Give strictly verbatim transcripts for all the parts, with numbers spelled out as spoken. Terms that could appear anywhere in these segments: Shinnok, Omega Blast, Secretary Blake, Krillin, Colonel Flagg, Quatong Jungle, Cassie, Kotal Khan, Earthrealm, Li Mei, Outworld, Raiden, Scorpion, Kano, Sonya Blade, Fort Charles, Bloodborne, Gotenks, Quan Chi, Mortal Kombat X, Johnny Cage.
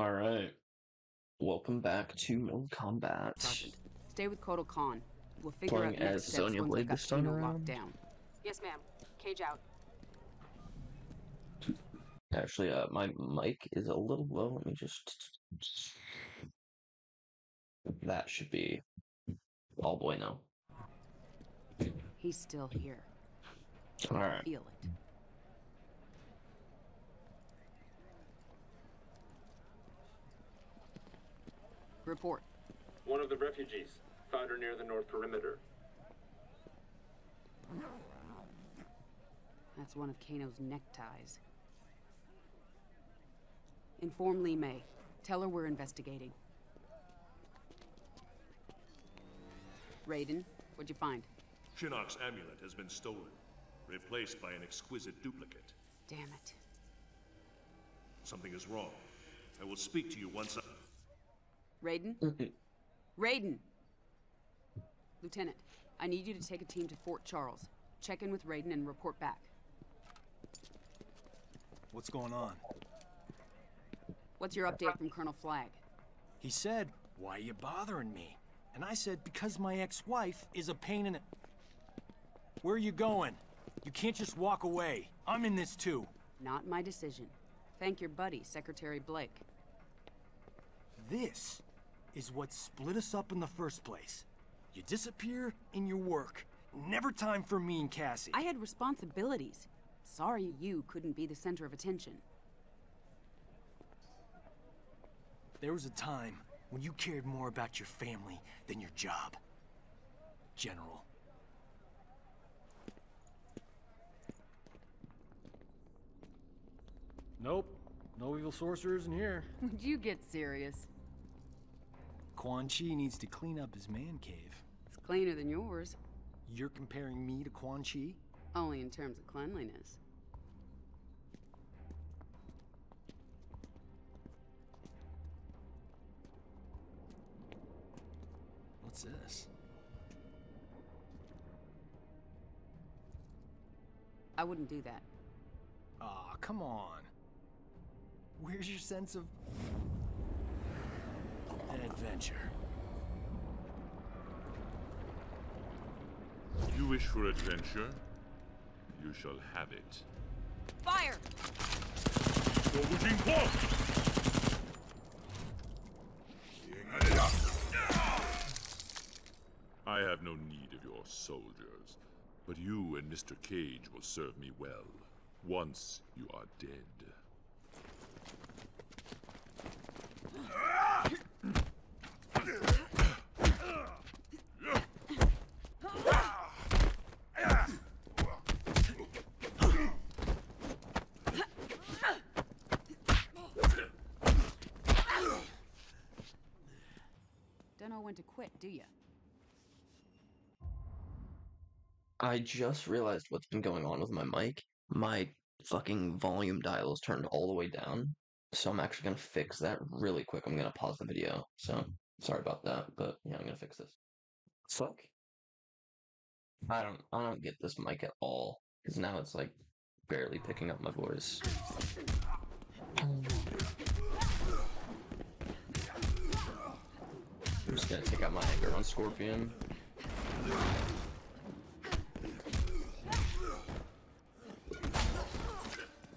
All right. Welcome back to Mortal Kombat. Sergeant, stay with Kotal Khan. We'll figure Playing out next as steps Sonya Blade this time around. Down. Yes, ma'am. Cage out. Actually, uh, my mic is a little low. Let me just... That should be all boy now. He's still here. All right. Feel it. Report. One of the refugees. Found her near the north perimeter. That's one of Kano's neckties. Inform Li Mei. Tell her we're investigating. Raiden, what'd you find? Shinnok's amulet has been stolen, replaced by an exquisite duplicate. Damn it. Something is wrong. I will speak to you once I... Raiden? Raiden! Lieutenant, I need you to take a team to Fort Charles. Check in with Raiden and report back. What's going on? What's your update from Colonel Flagg? He said, why are you bothering me? And I said, because my ex-wife is a pain in the... Where are you going? You can't just walk away. I'm in this too. Not my decision. Thank your buddy, Secretary Blake. This is what split us up in the first place. You disappear in your work. Never time for me and Cassie. I had responsibilities. Sorry you couldn't be the center of attention. There was a time when you cared more about your family than your job, General. Nope. No evil sorcerers in here. Would you get serious? Quan Chi needs to clean up his man cave. It's cleaner than yours. You're comparing me to Quan Chi? Only in terms of cleanliness. What's this? I wouldn't do that. Aw, oh, come on. Where's your sense of adventure? You wish for adventure? You shall have it. Fire! I have no need of your soldiers, but you and Mister Cage will serve me well once you are dead. Don't know when to quit, do you? I just realized what's been going on with my mic. My fucking volume dial is turned all the way down. So I'm actually going to fix that really quick. I'm going to pause the video. So, sorry about that, but yeah, I'm going to fix this. Fuck. I don't I don't get this mic at all, cuz now it's like barely picking up my voice. I'm just going to take out my anger on Scorpion.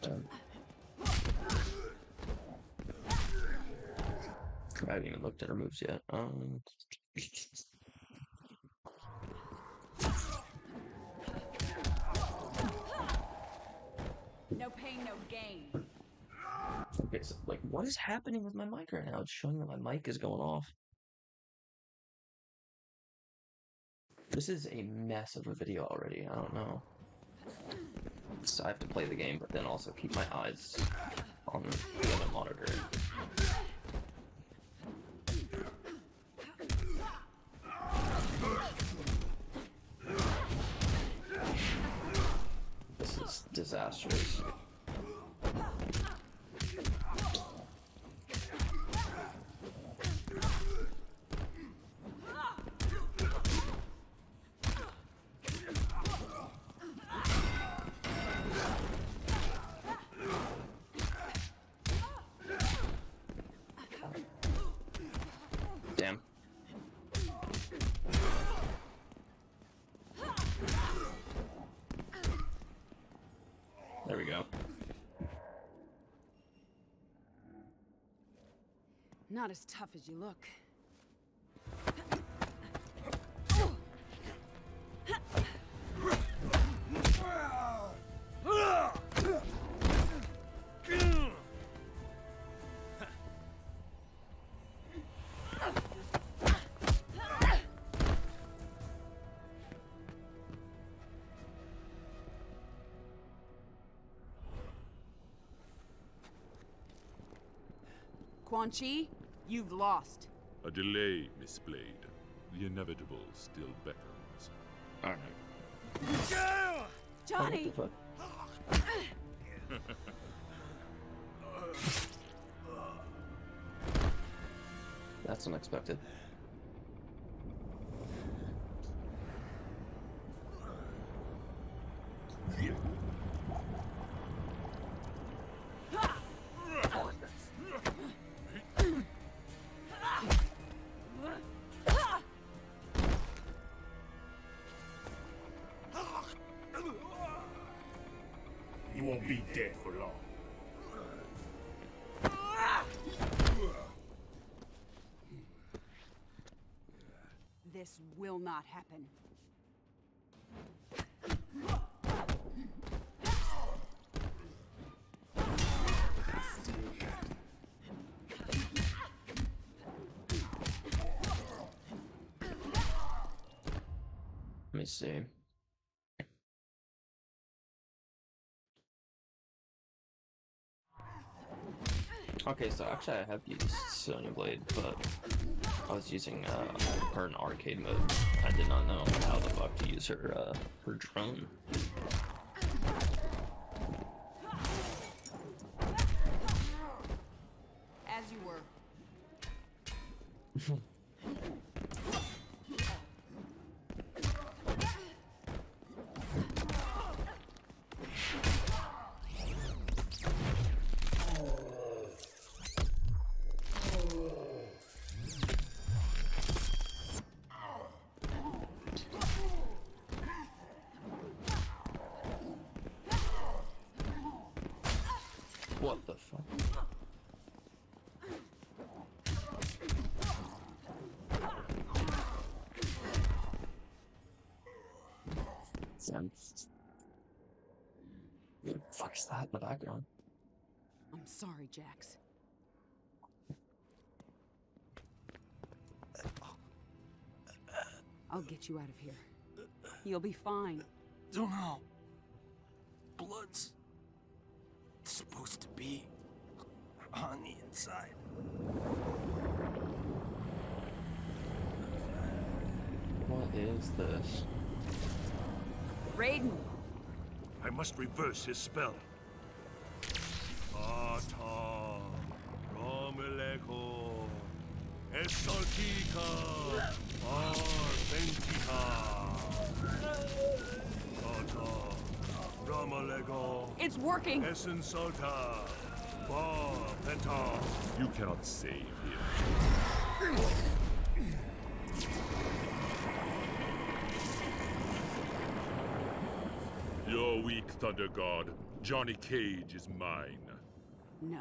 Done. I haven't even looked at her moves yet. Um... No pain, no gain. Okay, so, like, what is happening with my mic right now? It's showing that my mic is going off. This is a mess of a video already. I don't know. So I have to play the game, but then also keep my eyes on the other monitor. This is disastrous. Not as tough as you look. Quan Chi, you've lost. A delay, Miss Blade. The inevitable still beckons. All right. Johnny! Oh, what the fuck? That's unexpected. This will not happen. Let me see. Okay, so actually I have used Sonya Blade, but I was using uh, her in arcade mode. I did not know how the fuck to use her uh, her drone. As you were. What the fuck? Sense. What the fuck is that in the background? I'm sorry, Jax. I'll get you out of here. You'll be fine. Don't know. Blood's supposed to be on the inside. What is this? Raiden! I must reverse his spell. Ata Romeleko Esartika Arventika Ata. It's working! You cannot save him. You're weak, Thunder God. Johnny Cage is mine. No,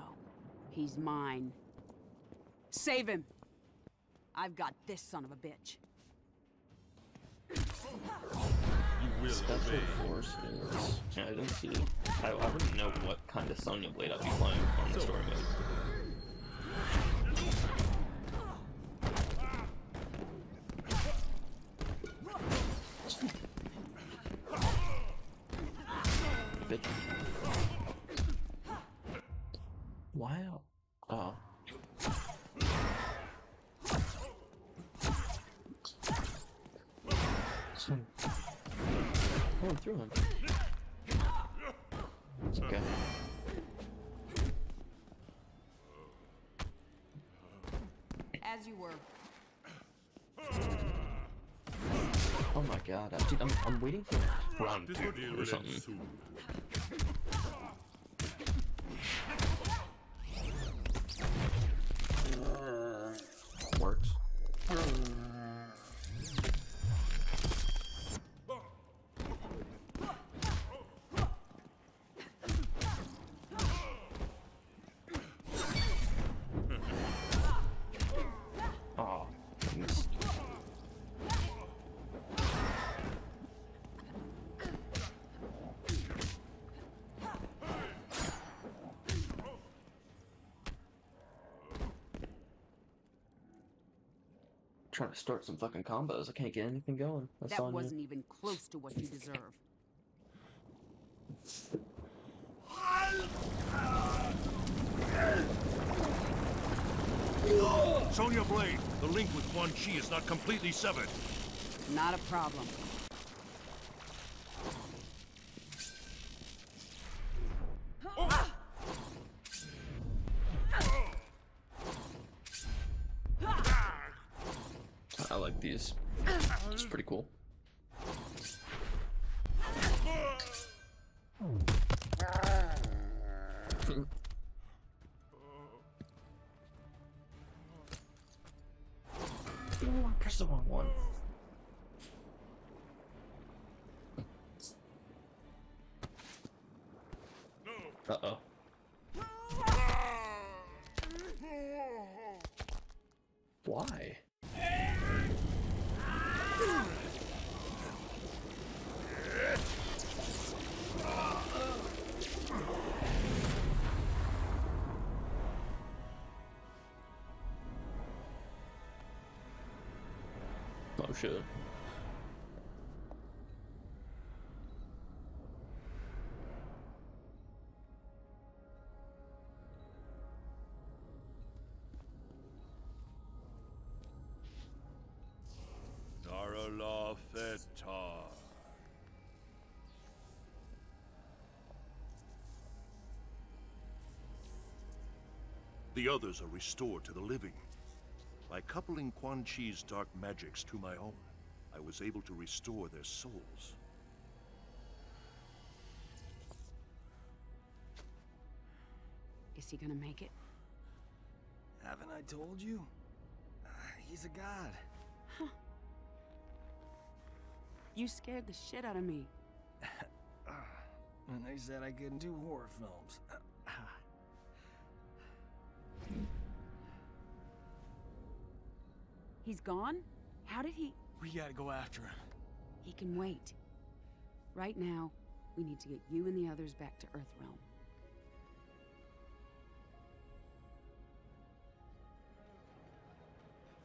he's mine. Save him! I've got this son of a bitch. Special forces. Yeah, I didn't see it. I, I wouldn't know what kind of Sonya Blade I'd be flying on the story mode. Bitch. Wow. Oh. Oh, I'm through him. Okay. As you were. Oh my god, I, dude, I'm, I'm waiting for round two or something. Works. trying to start some fucking combos. I can't get anything going. That's that wasn't you. even close to what you deserve. Sonya Blade, the link with Quan Chi is not completely severed. Not a problem. I like these. It's pretty cool. Oh, press the wrong one. Uh-oh. Why? Oh shit. The others are restored to the living. By coupling Quan Chi's dark magics to my own, I was able to restore their souls. Is he gonna make it? Haven't I told you? Uh, he's a god. Huh. You scared the shit out of me. uh, and they said I couldn't do horror films. Uh, He's gone? How did he? We gotta go after him. He can wait. Right now, we need to get you and the others back to Earthrealm.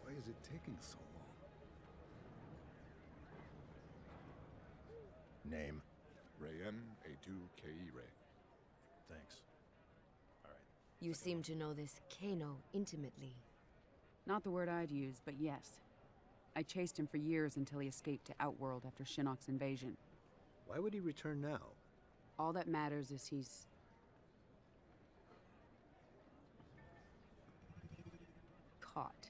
Why is it taking so long? Name? Rayen A two K E Ray. Thanks. All right. You seem to know this Kano intimately. Not the word I'd use, but yes. I chased him for years until he escaped to Outworld after Shinnok's invasion. Why would he return now? All that matters is he's... caught.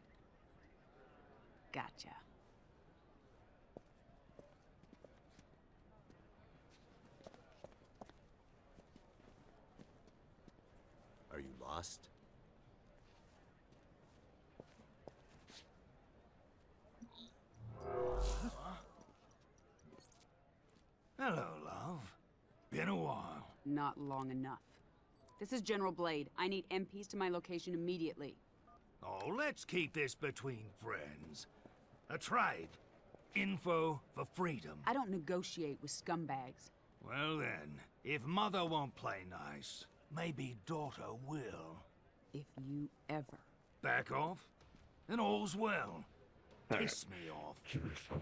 Gotcha. Are you lost? Hello, love. Been a while. Not long enough. This is General Blade. I need M Ps to my location immediately. Oh, let's keep this between friends. A tribe. Info for freedom. I don't negotiate with scumbags. Well then, if mother won't play nice, maybe daughter will. If you ever... back off, and all's well. Piss me off,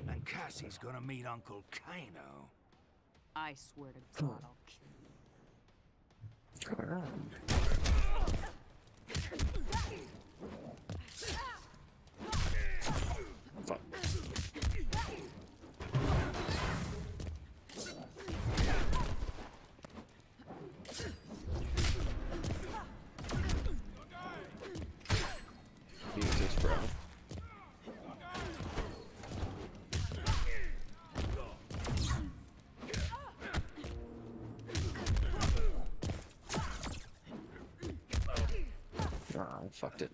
and Cassie's gonna meet Uncle Kano. I swear to God, I'll kill you. Fuck. Jesus, bro. I fucked it.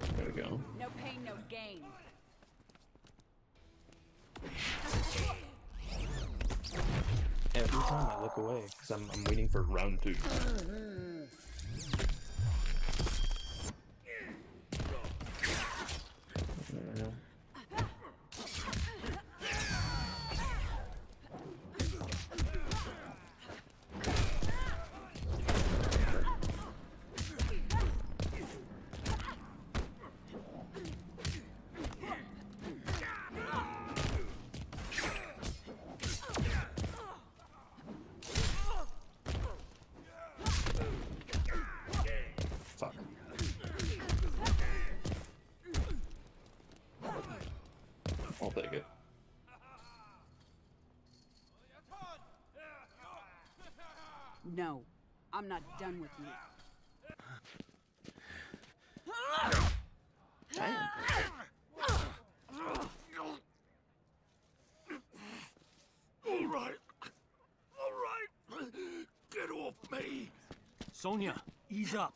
There we go. No pain, no gain. Every time I look away, because I'm, I'm waiting for round two. I'll take it. No, I'm not done with you. Damn. All right. All right. Get off me. Sonya, ease up.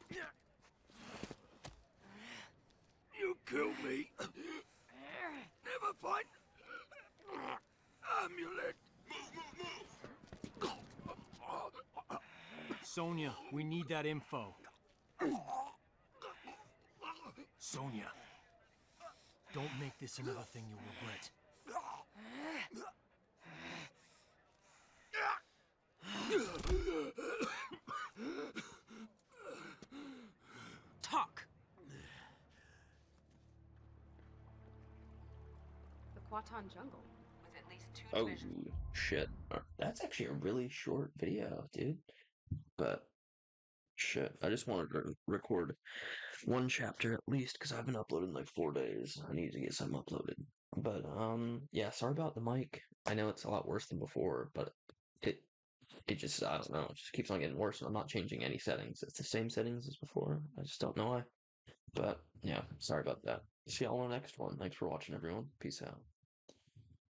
You kill me. Never fight. Amulet. Move, move, move. Sonya, we need that info. Sonya, don't make this another thing you'll regret. Talk. The Quatong Jungle was at least two oh, divisions. Shit. That's actually a really short video, dude. But shit, I just wanted to record one chapter at least, because I've been uploading like four days. I need to get some uploaded. But um, yeah, sorry about the mic. I know it's a lot worse than before, but it it just, I don't know, it just keeps on getting worse, and I'm not changing any settings. It's the same settings as before. I just don't know why. But yeah, sorry about that. See y'all in the next one. Thanks for watching, everyone. Peace out.